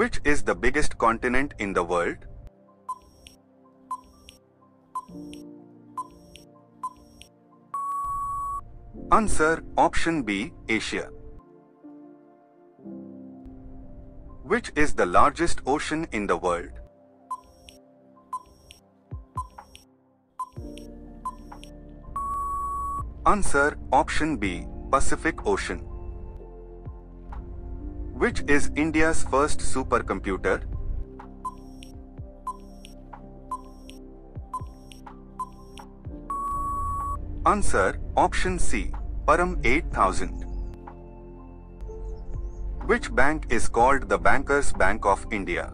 Which is the biggest continent in the world? Answer option B, Asia. Which is the largest ocean in the world? Answer option B, Pacific Ocean. Which is India's first supercomputer? Answer option C, Param 8000. Which bank is called the Bankers' Bank of India?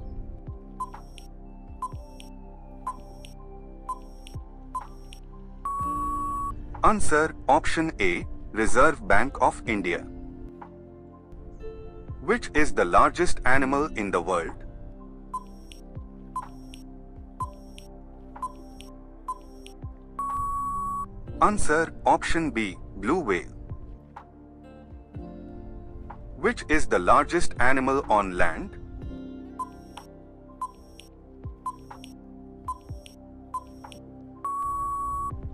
Answer option A, Reserve Bank of India. Which is the largest animal in the world? Answer option B, blue whale. Which is the largest animal on land?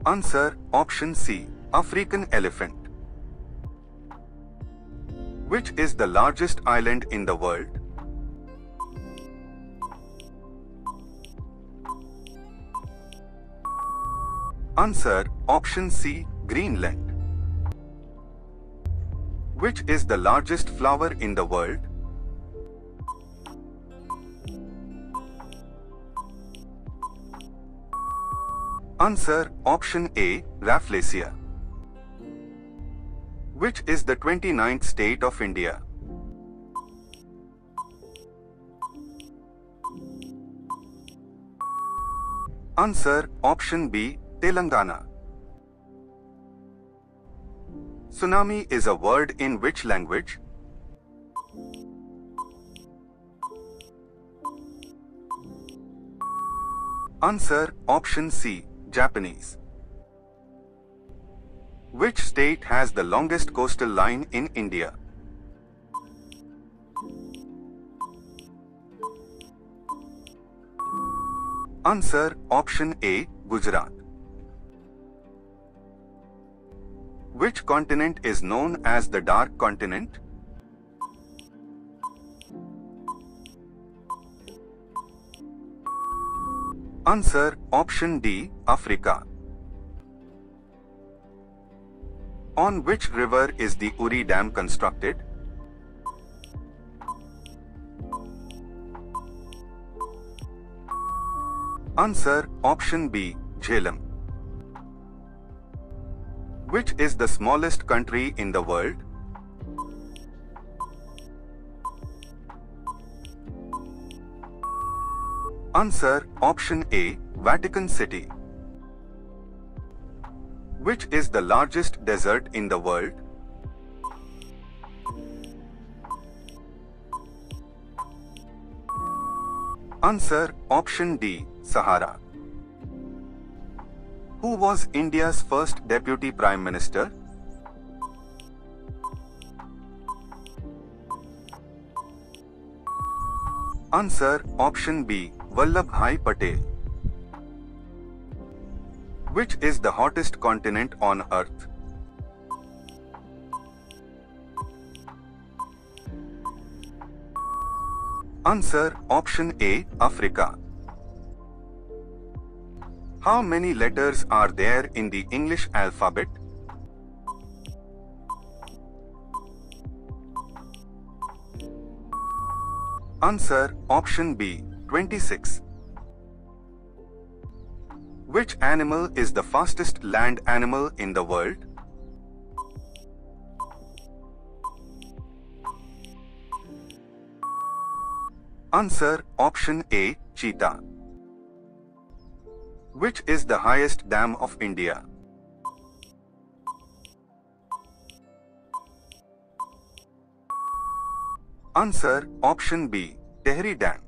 Answer option C, African elephant. Which is the largest island in the world? Answer option C, Greenland. Which is the largest flower in the world? Answer option A, Rafflesia. Which is the 29th state of India? Answer option B, Telangana. Tsunami is a word in which language? Answer option C, Japanese. Which state has the longest coastal line in India? Answer option A, Gujarat. Which continent is known as the Dark Continent? Answer option D, Africa. On which river is the Uri Dam constructed? Answer option B, Jhelum. Which is the smallest country in the world? Answer option A, Vatican City. Which is the largest desert in the world? Answer option D, Sahara. Who was India's first Deputy Prime Minister? Answer option B, Vallabhbhai Patel. Which is the hottest continent on Earth? Answer option A, Africa. How many letters are there in the English alphabet? Answer option B, 26. Which animal is the fastest land animal in the world? Answer option A, cheetah. Which is the highest dam of India? Answer option B, Tehri Dam.